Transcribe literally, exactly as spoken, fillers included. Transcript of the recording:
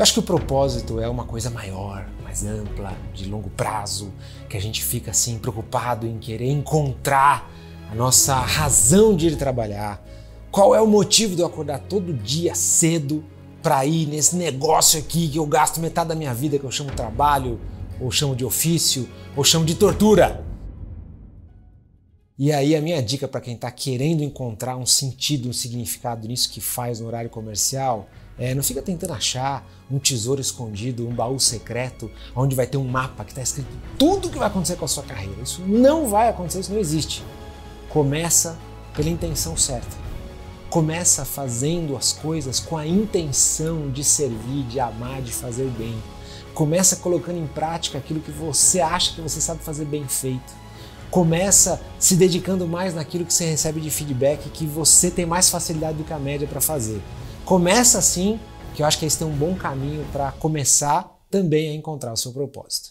Eu acho que o propósito é uma coisa maior, mais ampla, de longo prazo, que a gente fica assim preocupado em querer encontrar a nossa razão de ir trabalhar. Qual é o motivo de eu acordar todo dia cedo para ir nesse negócio aqui que eu gasto metade da minha vida, que eu chamo de trabalho, ou chamo de ofício, ou chamo de tortura? E aí a minha dica para quem está querendo encontrar um sentido, um significado nisso que faz no horário comercial, é não fica tentando achar um tesouro escondido, um baú secreto, onde vai ter um mapa que está escrito tudo o que vai acontecer com a sua carreira. Isso não vai acontecer, isso não existe. Começa pela intenção certa. Começa fazendo as coisas com a intenção de servir, de amar, de fazer bem. Começa colocando em prática aquilo que você acha que você sabe fazer bem feito. Começa se dedicando mais naquilo que você recebe de feedback, que você tem mais facilidade do que a média para fazer. Começa assim, que eu acho que esse tem um bom caminho para começar também a encontrar o seu propósito.